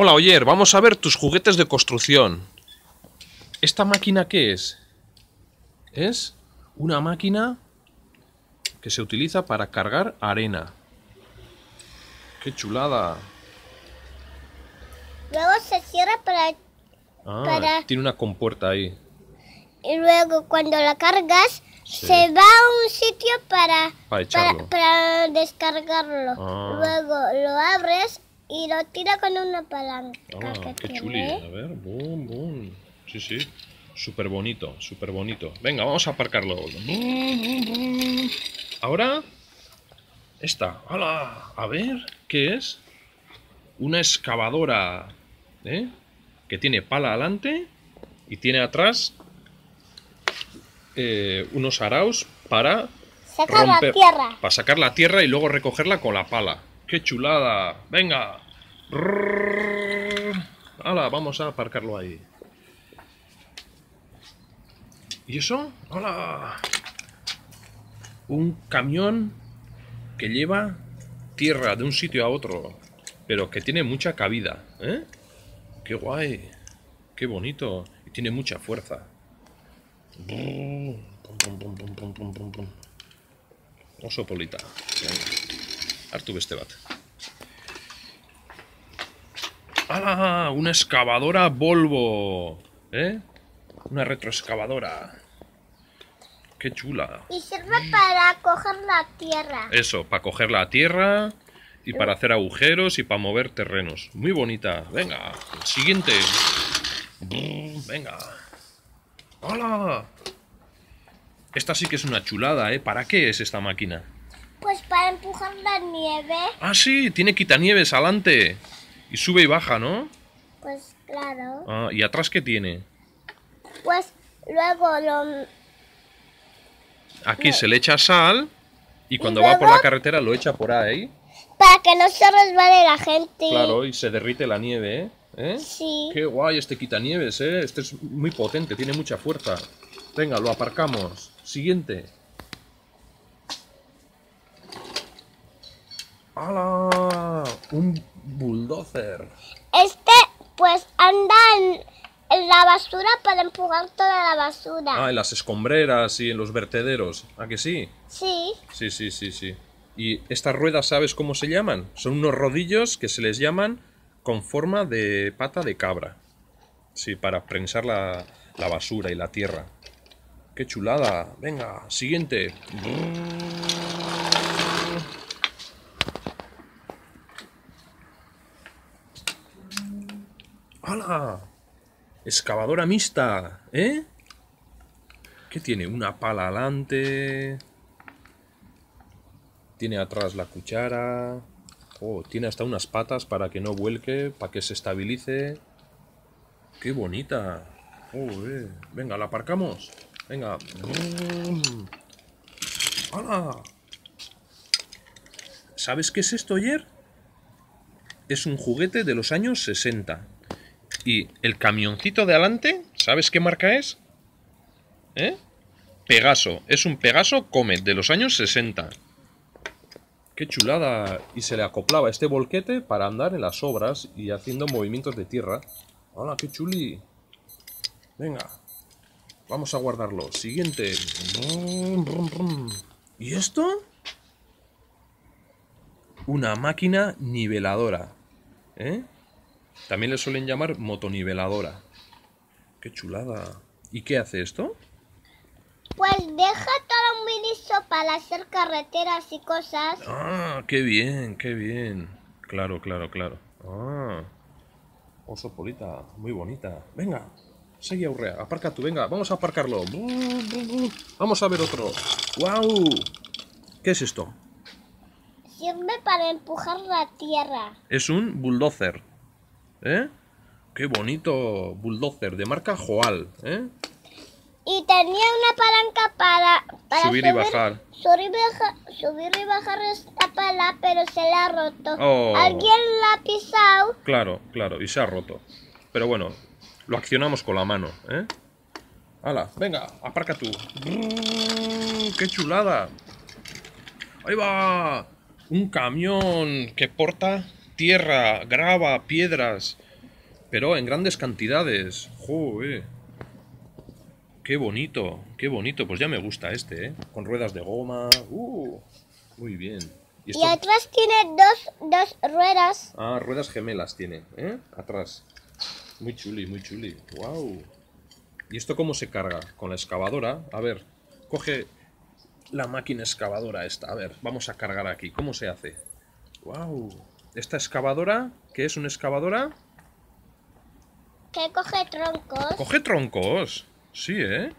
Hola, Oyer, vamos a ver tus juguetes de construcción. ¿Esta máquina qué es? Es una máquina que se utiliza para cargar arena. ¡Qué chulada! Luego se cierra para... Ah, para... tiene una compuerta ahí. Y luego cuando la cargas, sí, se va a un sitio para descargarlo. Ah. Luego lo abres y lo tira con una palanca. Ah, que qué tiene. Chuli. A ver, boom, boom. Sí, sí. Súper bonito, súper bonito. Venga, vamos a aparcarlo. Ahora, esta. ¡Hala! A ver, ¿qué es? Una excavadora, ¿eh? Que tiene pala adelante y tiene atrás unos araos para sacar la tierra. Para sacar la tierra y luego recogerla con la pala. ¡Qué chulada! ¡Venga! ¡Hala! Vamos a aparcarlo ahí. ¿Y eso? ¡Hola! Un camión que lleva tierra de un sitio a otro, pero que tiene mucha cabida, ¿eh? ¡Qué guay! ¡Qué bonito! Y tiene mucha fuerza. Oso polita. Hartu beste bat. ¡Hala! Una excavadora Volvo, ¿eh? Una retroexcavadora. ¡Qué chula! Y sirve para coger la tierra. Eso, para coger la tierra y para hacer agujeros y para mover terrenos. Muy bonita. Venga, siguiente. Venga. ¡Hola! Esta sí que es una chulada, ¿eh? ¿Para qué es esta máquina? Pues para empujar la nieve. Ah, sí, tiene quitanieves adelante. Y sube y baja, ¿no? Pues claro. Ah, ¿y atrás qué tiene? Pues luego lo... Aquí se le echa sal y cuando va por la carretera lo echa por ahí. Para que no se resbale la gente. Claro, y se derrite la nieve, ¿eh? Sí. Qué guay este quitanieves, ¿eh? Este es muy potente, tiene mucha fuerza. Venga, lo aparcamos. Siguiente. ¡Hala! Un bulldozer. Este, pues, anda en la basura para empujar toda la basura. Ah, en las escombreras y en los vertederos. ¿Ah, que sí? Sí. Sí, sí, sí, sí. ¿Y estas ruedas sabes cómo se llaman? Son unos rodillos que se les llaman con forma de pata de cabra. Sí, para prensar la basura y la tierra. ¡Qué chulada! Venga, siguiente. ¡Hala! Excavadora mixta, ¿eh? ¿Qué tiene? Una pala alante. Tiene atrás la cuchara. Oh, tiene hasta unas patas para que no vuelque, para que se estabilice. ¡Qué bonita! Oh, venga, la aparcamos. Venga. ¡Hala! ¿Sabes qué es esto, Oyer? Es un juguete de los años 60. Y el camioncito de adelante, ¿sabes qué marca es? ¿Eh? Pegaso. Es un Pegaso Comet de los años 60. ¡Qué chulada! Y se le acoplaba este volquete para andar en las obras y haciendo movimientos de tierra. ¡Hala, qué chuli! Venga, vamos a guardarlo. Siguiente. ¿Y esto? Una máquina niveladora. ¿Eh? También le suelen llamar motoniveladora. ¡Qué chulada! ¿Y qué hace esto? Pues deja todo muy liso para hacer carreteras y cosas. ¡Ah! ¡Qué bien! ¡Qué bien! Claro, claro, claro. ¡Ah! Oso polita, muy bonita. Venga, sigue aurrea. Aparca tú, venga. Vamos a aparcarlo. Vamos a ver otro. ¡Guau! ¿Qué es esto? Sirve para empujar la tierra. Es un bulldozer. ¿Eh? ¡Qué bonito! Bulldozer de marca Joal, ¿eh? Y tenía una palanca para subir y bajar. Subir y bajar esta pala, pero se la ha roto. Oh. Alguien la ha pisado. Claro, claro, y se ha roto. Pero bueno, lo accionamos con la mano, ¿eh? ¡Hala! Venga, aparca tú. ¡Qué chulada! ¡Ahí va! Un camión que porta tierra, grava, piedras pero en grandes cantidades. ¡Joder! ¡Qué bonito! ¡Qué bonito! Pues ya me gusta este, ¿eh? Con ruedas de goma. Muy bien. ¿Y esto? Y atrás tiene dos ruedas. Ah, ruedas gemelas tiene, ¿eh? Atrás. Muy chuli, muy chuli. ¡Wow! ¿Y esto cómo se carga? Con la excavadora. A ver, coge la máquina excavadora esta. A ver, vamos a cargar aquí. ¿Cómo se hace? ¡Wow! Esta excavadora, ¿qué es una excavadora? Que coge troncos. ¿Coge troncos? Sí, ¿eh?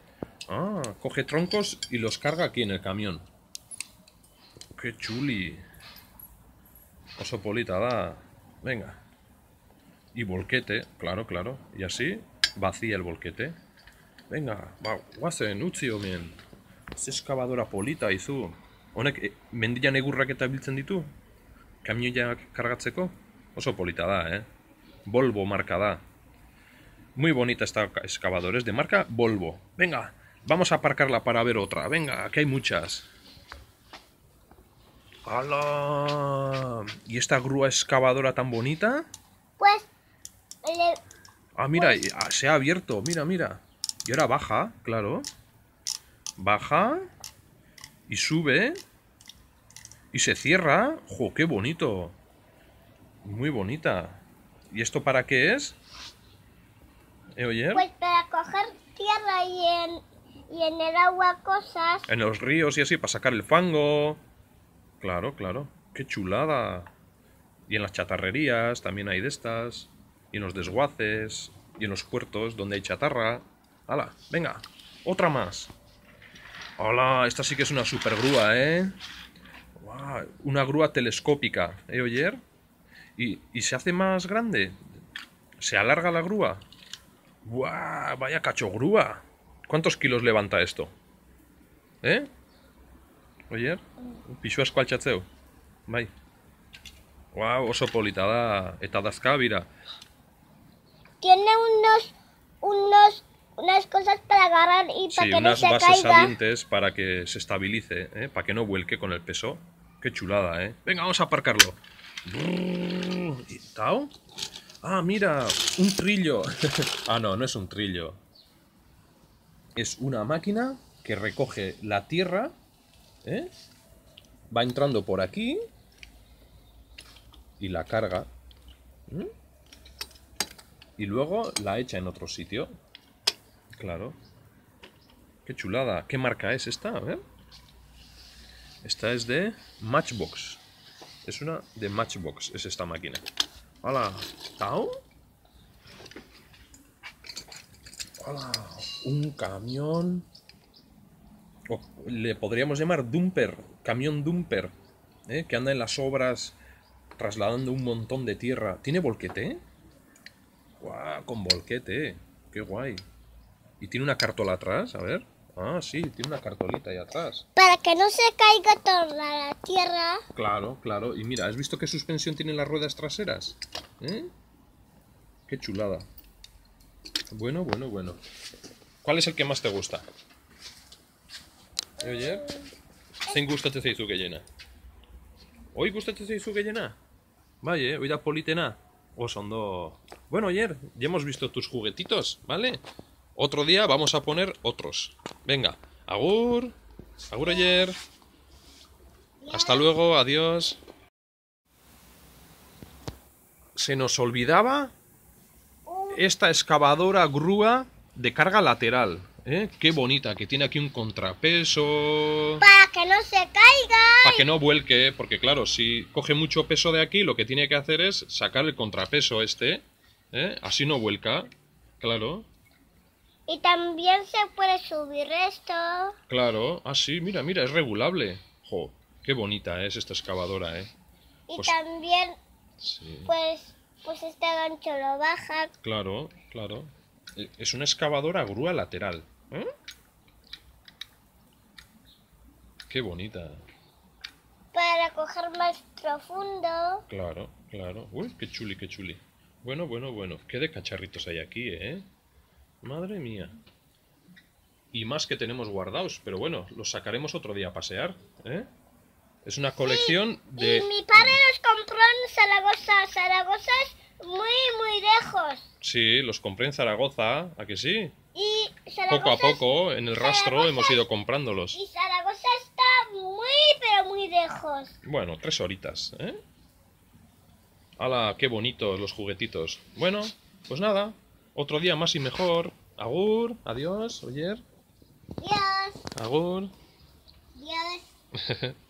Ah, coge troncos y los carga aquí en el camión. ¡Qué chuli! Osopolita, da. Venga. Y volquete, claro, claro. Y así vacía el volquete. Venga, guazen, utzi omen. Ez excavadora polita, izu. Honek, mendian egurrak eta biltzen ditu? Kamioiak kargatzeko? Oso polita da, ¿eh? Volvo marca da. Muy bonita esta excavadora, es de marca Volvo. Venga, vamos a aparcarla para ver otra. Venga, aquí hay muchas. ¡Hala! ¿Y esta grúa excavadora tan bonita? Pues... Ah, mira, se ha abierto, mira, mira. Y ahora baja, claro. Baja. Y sube. Y se cierra. ¡Jo, qué bonito! Muy bonita. ¿Y esto para qué es? ¿Oyer? Pues para coger tierra y en el agua cosas. En los ríos y así, para sacar el fango. Claro, claro. ¡Qué chulada! Y en las chatarrerías también hay de estas. Y en los desguaces. Y en los puertos donde hay chatarra. ¡Hala! ¡Venga! ¡Otra más! ¡Hala! Esta sí que es una super grúa, ¿eh? ¡Wow! Una grúa telescópica. ¿Eh, Oyer? Y se hace más grande. Se alarga la grúa. ¡Guau! ¡Wow! ¡Vaya cachogrúa! ¿Cuántos kilos levanta esto? ¿Eh? Oyer? Pisua eskualtzatzeu. Bai. ¡Guau! Wow, oso polita da. Eta dazkabira. Tiene unas cosas para agarrar y para que no se caiga. Sí, unas bases salientes para que se estabilice, ¿eh? Para que no vuelque con el peso. ¡Qué chulada, eh! Venga, vamos a aparcarlo. ¿Y tao? ¡Ah, mira! ¡Un trillo! Ah, no, no es un trillo. Es una máquina que recoge la tierra, ¿eh? Va entrando por aquí y la carga. ¿Mm? Y luego la echa en otro sitio. Claro. ¡Qué chulada! ¿Qué marca es esta? A ver. Esta es de Matchbox. Es una de Matchbox, es esta máquina. ¡Hala! ¿Tao? ¡Hala! Un camión. Oh, le podríamos llamar dumper. Camión dumper, ¿eh? Que anda en las obras trasladando un montón de tierra. ¿Tiene volquete? ¡Guau! Con volquete. ¡Qué guay! ¿Y tiene una cartola atrás? A ver. Ah, sí, tiene una cartolita ahí atrás. Para que no se caiga toda la tierra. Claro, claro. Y mira, ¿has visto qué suspensión tienen las ruedas traseras? ¿Eh? ¡Qué chulada! Bueno, bueno, bueno. ¿Cuál es el que más te gusta? ¿Oye? ¿Zein gustatzen zaizu gehiena? ¿Hoy gustatzen zaizu gehiena? Bai, hoy da politena. Os ondo. Bueno, ayer ya hemos visto tus juguetitos, ¿vale? Otro día vamos a poner otros. Venga, agur. Agur, ayer. Hasta luego, adiós. Se nos olvidaba esta excavadora grúa de carga lateral, ¿eh? Qué bonita, que tiene aquí un contrapeso. Para que no se caiga. Para que no vuelque, porque claro, si coge mucho peso de aquí, lo que tiene que hacer es sacar el contrapeso este, ¿eh? Así no vuelca, claro. Y también se puede subir esto. Claro, así, ah, mira, mira, es regulable. ¡Jo! ¡Qué bonita es esta excavadora, eh! Y pues, también, sí. pues este gancho lo baja. Claro, claro. Es una excavadora grúa lateral. ¿Eh? ¡Qué bonita! Para coger más profundo. Claro, claro. ¡Uy, qué chuli, qué chuli! Bueno, bueno, bueno. ¡Qué de cacharritos hay aquí, eh! Madre mía. Y más que tenemos guardados, pero bueno, los sacaremos otro día a pasear, ¿eh? Es una colección de... Y mi padre los compró en Zaragoza. Zaragoza es muy, muy lejos. lejos. Sí, los compré en Zaragoza, ¿a que sí? Y Zaragoza, poco a poco, en el rastro, hemos ido comprándolos. Y Zaragoza está muy, pero muy lejos. Bueno, 3 horitas, ¿eh? ¡Hala, qué bonitos los juguetitos! Bueno, pues nada, otro día más y mejor. Agur, adiós, Oyer. Adiós. Agur. Adiós.